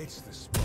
hits the spot.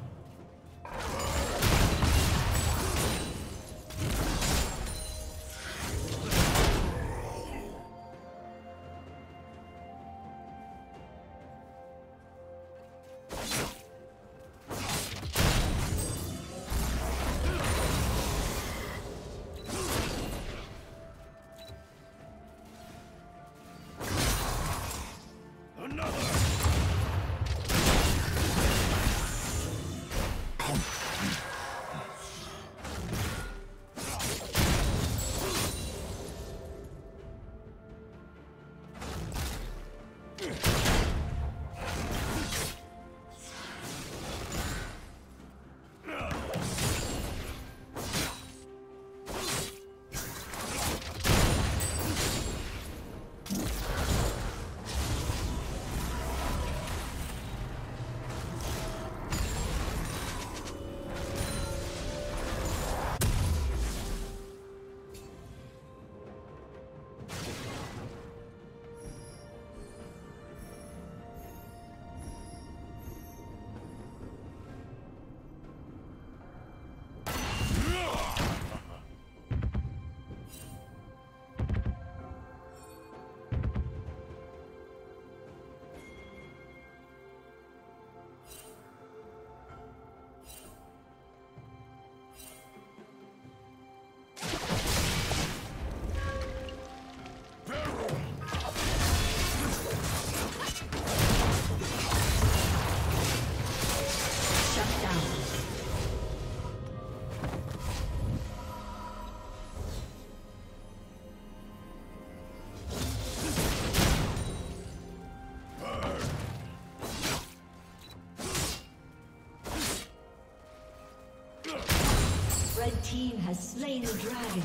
Red team has slain the dragon.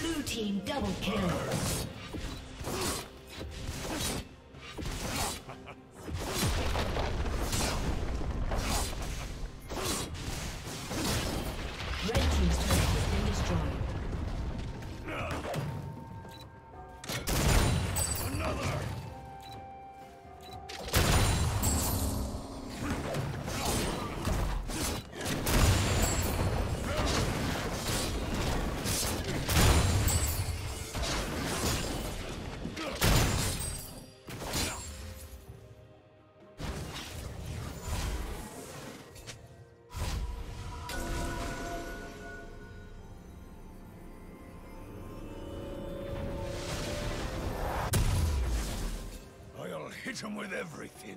Blue team double kill. Hit him with everything.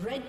Red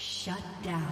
Shut down.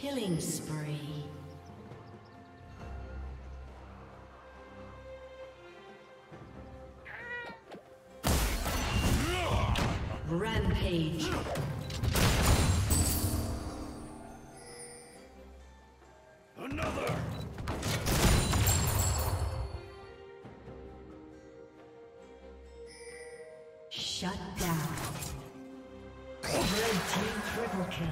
Killing spree. Rampage. Another. Shut down. Red team triple kill.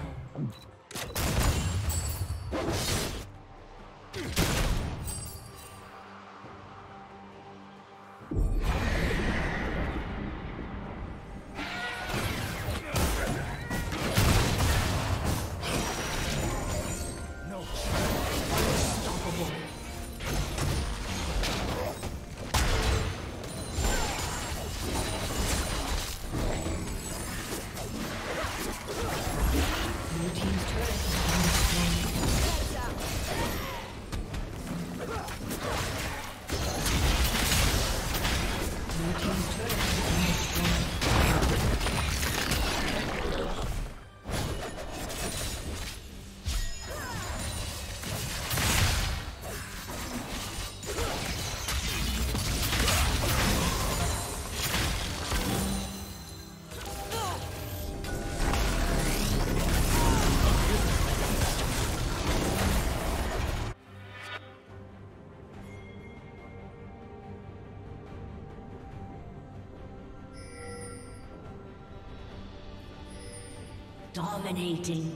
Dominating.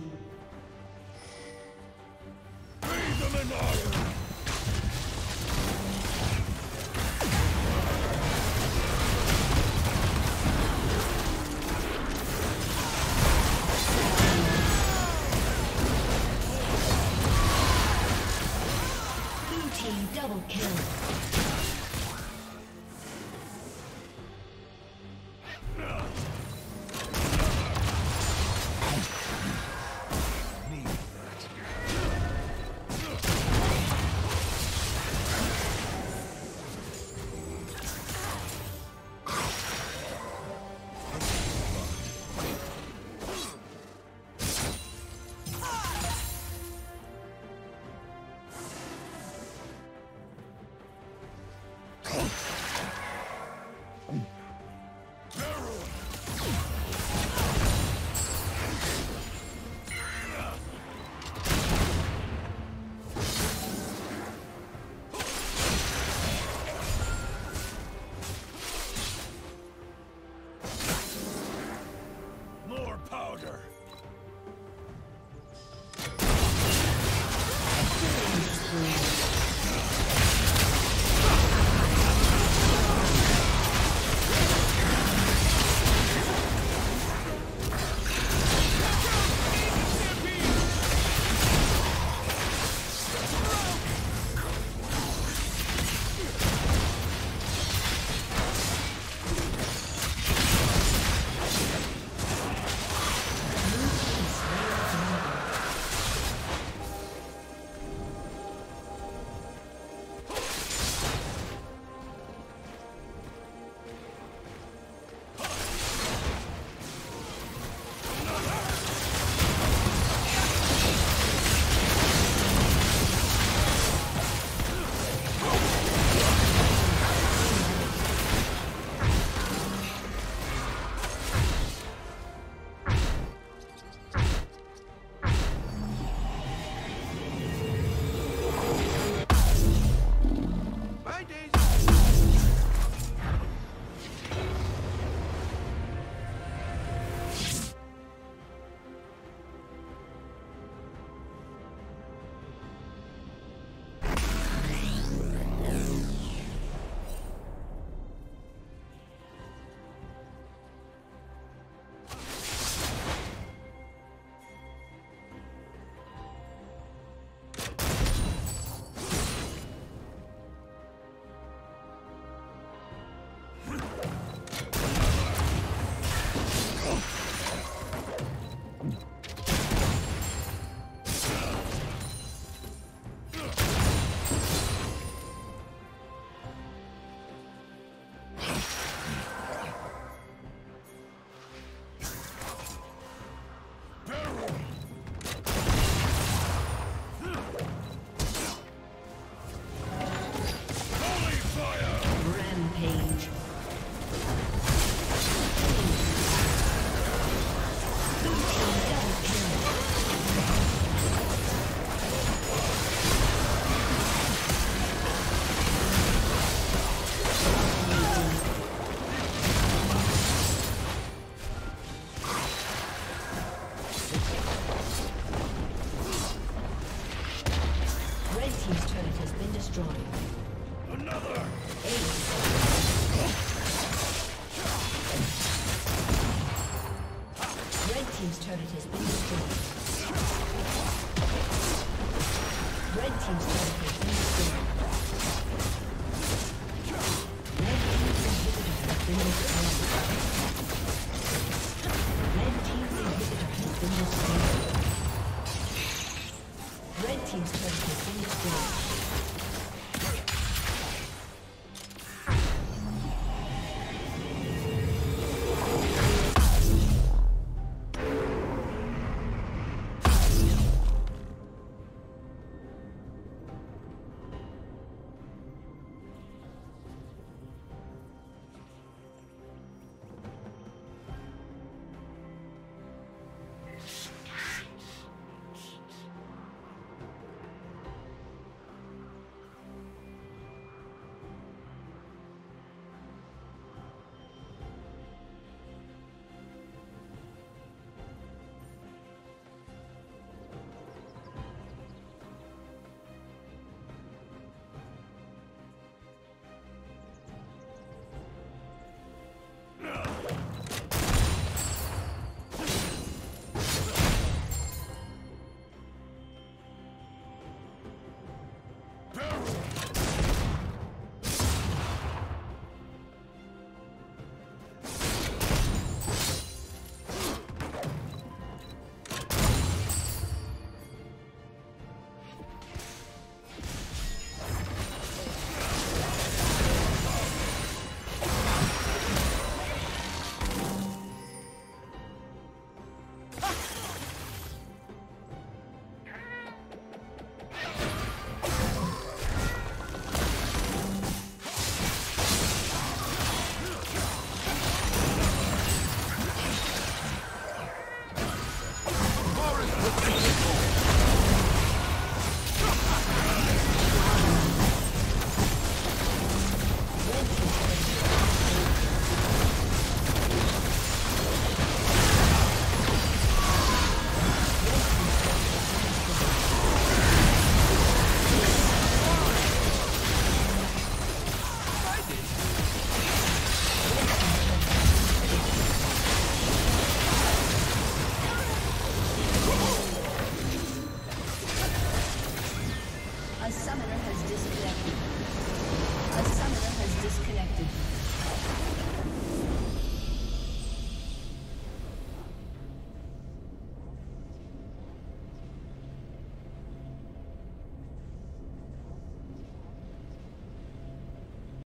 destroyed. Another! Red team's turret has been destroyed. Red team's turret has been destroyed. Red team's inhibitor has been destroyed. Red team's inhibitor has been destroyed. Red team's turret has been destroyed. A summoner has disconnected.